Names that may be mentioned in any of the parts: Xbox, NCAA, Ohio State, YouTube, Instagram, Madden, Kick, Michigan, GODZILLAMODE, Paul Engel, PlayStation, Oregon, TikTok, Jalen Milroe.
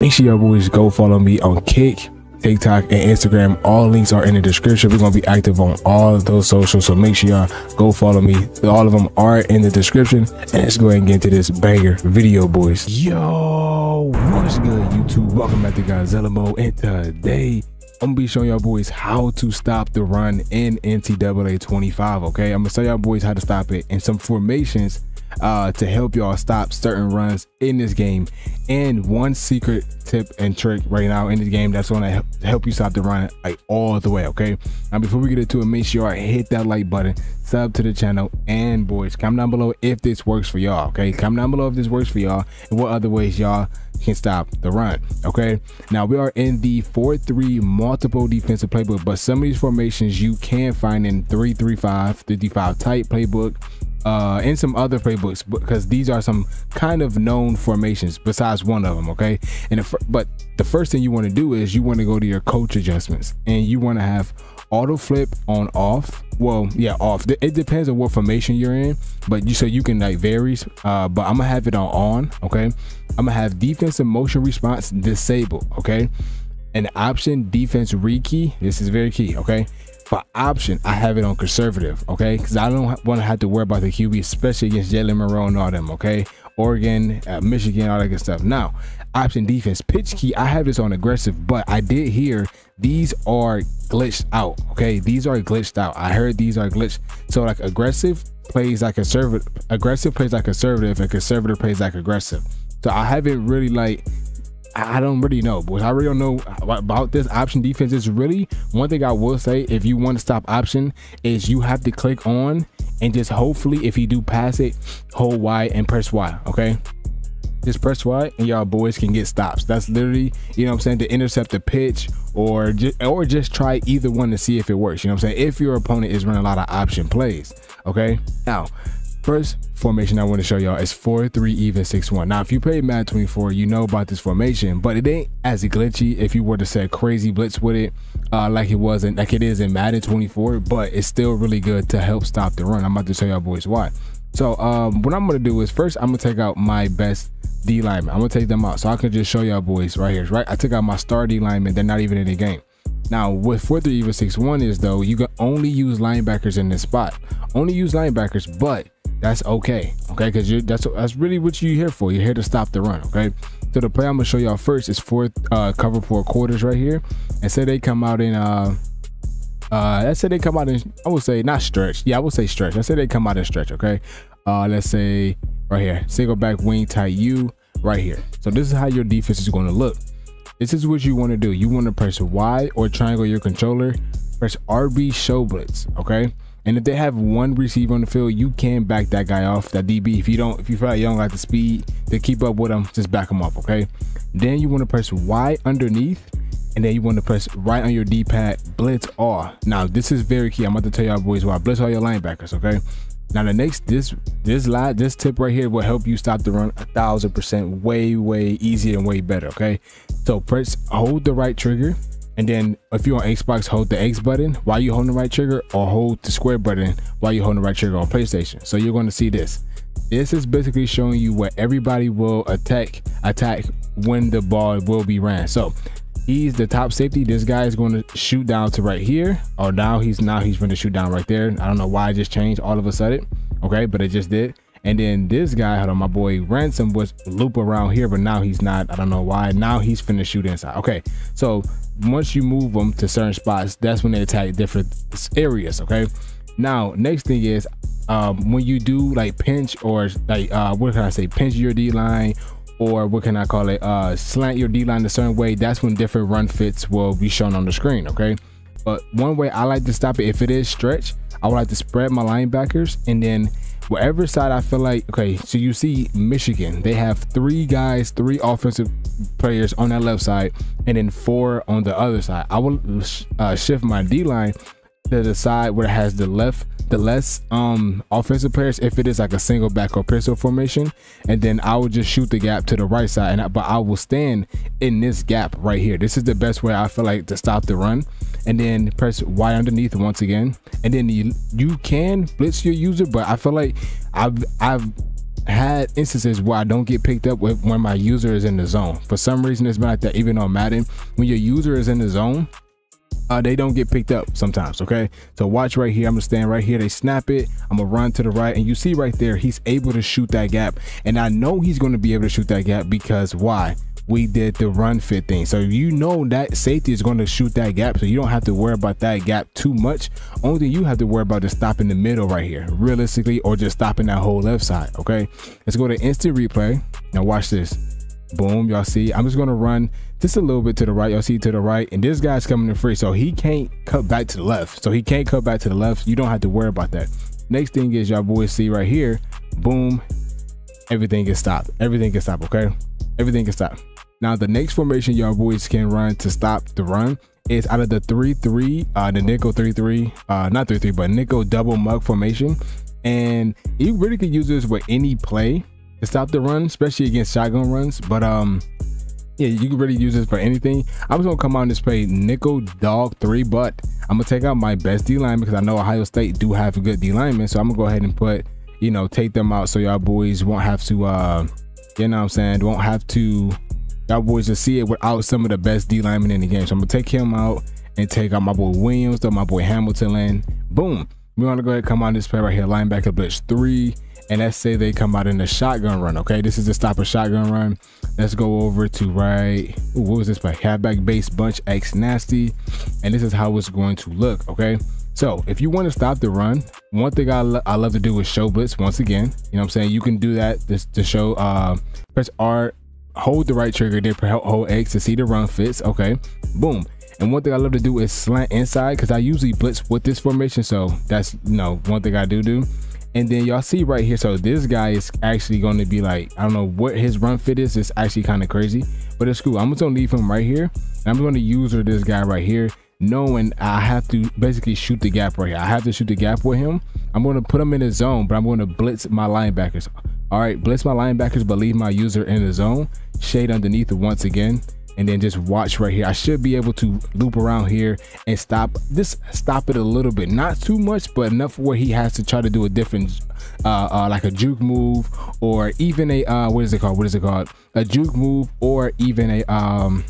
Make sure y'all boys go follow me on Kick, TikTok, and Instagram. All links are in the description. We're gonna be active on all of those socials, so make sure y'all go follow me. All of them are in the description. And let's go ahead and get into this banger video, boys. Yo, what's good, YouTube? Welcome back to Godzilla Mode, and today I'm gonna be showing y'all boys how to stop the run in NCAA 25. Okay, I'm gonna tell y'all boys how to stop it and some formations to help y'all stop certain runs in this game, and one secret tip and trick right now in this game that's going to help you stop the run like all the way. Okay, now before we get into it, make sure y'all hit that like button, sub to the channel, and boys, comment down below if this works for y'all. Okay, comment down below if this works for y'all and what other ways y'all can stop the run. Okay, now we are in the 4-3 multiple defensive playbook, but some of these formations you can find in 3-3-5, 3-5 type playbook, and some other playbooks, because these are some kind of known formations besides one of them. Okay, and but the first thing you want to do is you want to go to your coach adjustments, and you want to have auto flip on off. Well, yeah, off. It depends on what formation you're in, but you, so you can like varies, but I'm gonna have it on. Okay, I'm gonna have defensive motion response disabled. Okay, an option defense rekey, this is very key. Okay, for option, I have it on conservative, okay? Because I don't want to have to worry about the QB, especially against Jalen Milroe and all them, okay? Oregon, Michigan, all that good stuff. Now, option defense pitch key, I have this on aggressive, but I did hear these are glitched out, okay? These are glitched out. I heard these are glitched. So, like, aggressive plays like conservative, aggressive plays like conservative, and conservative plays like aggressive. So, I haven't really, like, I don't really know, boys. I really don't know about this option defense. It's really one thing I will say, if you want to stop option, is you have to click on and just hopefully if you do pass it, hold Y and press Y. Okay, just press Y and y'all boys can get stops. That's literally, you know what I'm saying, to intercept the pitch, or just try either one to see if it works, you know what I'm saying, if your opponent is running a lot of option plays. Okay, now first formation I want to show y'all is 4-3 even 6-1. Now, if you played Madden 24, you know about this formation, but it ain't as glitchy if you were to set crazy blitz with it, like it is in Madden 24, but it's still really good to help stop the run. I'm about to show y'all boys why. So what I'm gonna do is first I'm gonna take out my best D lineman. I'm gonna take them out so I can just show y'all boys right here. Right, I took out my star D lineman. They're not even in the game. Now, what 4-3 even 6-1 is though, you can only use linebackers in this spot. Only use linebackers, but that's okay, okay, because that's really what you're here for. You're here to stop the run, okay? So the play I'm gonna show y'all first is cover 4/4 right here, and say they come out in let's say they come out in, I would say not stretch, yeah, I would say stretch. Let's say they come out in stretch, okay? Let's say right here, single back wing tight U right here. So this is how your defense is going to look. This is what you want to do. You want to press Y or triangle your controller, press RB show blitz, okay? And if they have one receiver on the field, you can back that guy off, that DB. If you feel like you don't got the speed to keep up with them, just back them off, okay? Then you want to press Y underneath, and then you want to press right on your D-pad, blitz R. Now, this is very key. I'm about to tell y'all boys why. Blitz all your linebackers, okay? Now, the next, this tip right here will help you stop the run 1000%, way, way easier and way better, okay? So press, hold the right trigger. And then if you're on Xbox, hold the X button while you're holding the right trigger, or hold the square button while you're holding the right trigger on PlayStation. So you're going to see this. This is basically showing you where everybody will attack when the ball will be ran. So he's the top safety. This guy is going to shoot down to right here. Or now he's going to shoot down right there. I don't know why it just changed all of a sudden. Okay, but it just did. And then this guy, hold on, my boy Ransom was loop around here, but now he's not. I don't know why. Now he's finna shoot inside. Okay, so once you move them to certain spots, that's when they attack different areas. Okay, now next thing is when you do like pinch, or like what can I say, pinch your D-line, or what can I call it, slant your D-line a certain way, that's when different run fits will be shown on the screen. Okay, but one way I like to stop it, if it is stretch, I would like to spread my linebackers, and then whatever side I feel like, okay, so you see Michigan, they have three offensive players on that left side, and then 4 on the other side. I will shift my D-line to the side where it has the less offensive players, if it is like a single back or pistol formation, and then I will just shoot the gap to the right side, but I will stand in this gap right here. This is the best way I feel like to stop the run. And then press Y underneath once again, and then you can blitz your user, but I feel like I've had instances where I don't get picked up with when my user is in the zone. For some reason, it's been like that even on Madden. When your user is in the zone, they don't get picked up sometimes. Okay, so watch right here. I'm gonna stand right here. They snap it. I'm gonna run to the right, and you see right there, he's able to shoot that gap. And I know he's gonna be able to shoot that gap because why? We did the run fit thing. So you know that safety is going to shoot that gap, so you don't have to worry about that gap too much. Only thing you have to worry about is stopping the middle right here, realistically, or just stopping that whole left side. Okay, let's go to instant replay. Now watch this. Boom, y'all see, I'm just going to run just a little bit to the right. Y'all see to the right, and this guy's coming in free, so he can't cut back to the left. So he can't cut back to the left. You don't have to worry about that. Next thing is y'all boys see right here. Boom, everything gets stopped. Everything gets stopped. Okay, everything gets stopped. Now the next formation y'all boys can run to stop the run is out of the 3-3, the nickel 3-3, not 3-3, but nickel double mug formation. And you really could use this with any play to stop the run, especially against shotgun runs. But yeah, you can really use this for anything. I'm just gonna come out and just play nickel dog 3, but I'm gonna take out my best D lineman because I know Ohio State do have a good D lineman. So I'm gonna go ahead and put, you know, take them out so y'all boys won't have to, you know what I'm saying, won't have to. Y'all boys just see it without some of the best D linemen in the game. So I'm gonna take him out and take out my boy Williams, throw my boy Hamilton in. Boom. We want to go ahead and come on this play right here, linebacker blitz 3. And let's say they come out in the shotgun run. Okay, this is the stop a shotgun run. Let's go over to right. Ooh, what was this play? Halfback base bunch X nasty. And this is how it's going to look. Okay. So if you want to stop the run, one thing I love to do is show blitz once again. You know what I'm saying? You can do that to show press R. Hold the right trigger, then hold X to see the run fits. Okay, boom. And one thing I love to do is slant inside because I usually blitz with this formation. So that's, you know, one thing I do. And then y'all see right here. So this guy is actually going to be like, I don't know what his run fit is. It's actually kind of crazy, but it's cool. I'm just going to leave him right here. And I'm going to user this guy right here, knowing I have to basically shoot the gap right here. I have to shoot the gap with him. I'm going to put him in his zone, but I'm going to blitz my linebackers. All right, blitz my linebackers, but leave my user in the zone. Shade underneath it once again, and then just watch right here. I should be able to loop around here and stop, just stop it a little bit, not too much, but enough where he has to try to do a different like a juke move, or even a what is it called, a juke move, or even a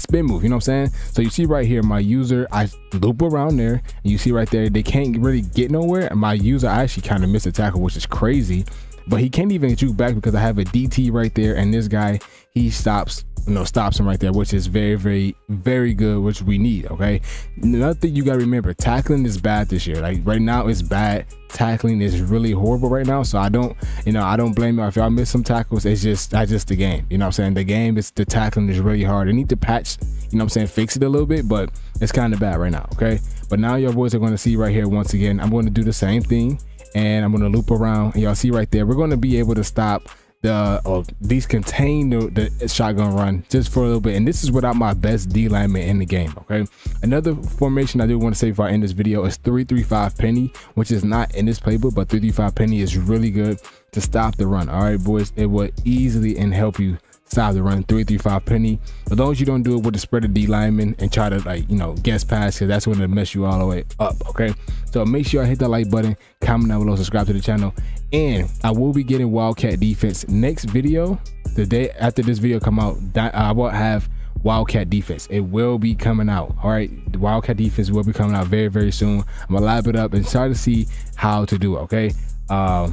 spin move. You know what I'm saying? So you see right here, my user, I loop around there, and you see right there they can't really get nowhere. My user, I actually kind of missed a tackle, which is crazy, but he can't even juke back because I have a DT right there, and this guy, he stops, you know, stops him right there, which is very, very, very good, which we need. Okay, another thing you gotta remember, tackling is bad this year. Like right now it's bad. Tackling is really horrible right now, so I don't, you know, I don't blame y'all if y'all miss some tackles. It's just that's just the game. You know what I'm saying? The game is, the tackling is really hard. They need to patch, you know what I'm saying, fix it a little bit, but it's kind of bad right now. Okay, but now your boys are going to see right here once again, I'm going to do the same thing, and I'm going to loop around, and y'all see right there, we're going to be able to stop the, or at least contain the shotgun run just for a little bit. And this is without my best D lineman in the game. Okay, another formation I do want to say before I end this video is 3-3-5 penny, which is not in this playbook, but 3-3-5 penny is really good to stop the run. All right boys, it will easily and help you stop the run, 3-3-5 penny, as long as you don't do it with the spread of D lineman and try to, like, you know, guess pass, because that's going to mess you all the way up. Okay, so make sure I hit that like button, comment down below, subscribe to the channel, and I will be getting Wildcat defense next video. The day after this video come out, I will have Wildcat defense. It will be coming out. All right, the Wildcat defense will be coming out very, very soon. I'm gonna lab it up and try to see how to do it. Okay, I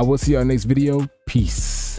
will see y'all next video. Peace.